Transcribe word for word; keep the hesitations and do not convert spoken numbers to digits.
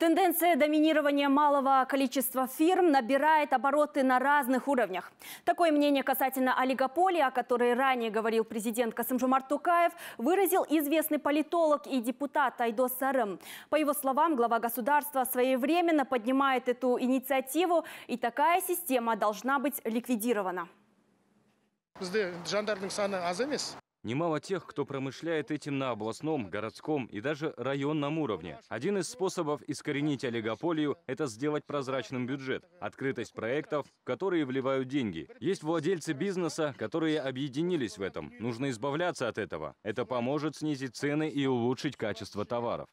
Тенденция доминирования малого количества фирм набирает обороты на разных уровнях. Такое мнение касательно олигополии, о которой ранее говорил президент Касым-Жомарт Токаев, выразил известный политолог и депутат Айдос Сарым. По его словам, глава государства своевременно поднимает эту инициативу, и такая система должна быть ликвидирована. Немало тех, кто промышляет этим на областном, городском и даже районном уровне. Один из способов искоренить олигополию – это сделать прозрачным бюджет, открытость проектов, в которые вливают деньги. Есть владельцы бизнеса, которые объединились в этом. Нужно избавляться от этого. Это поможет снизить цены и улучшить качество товаров.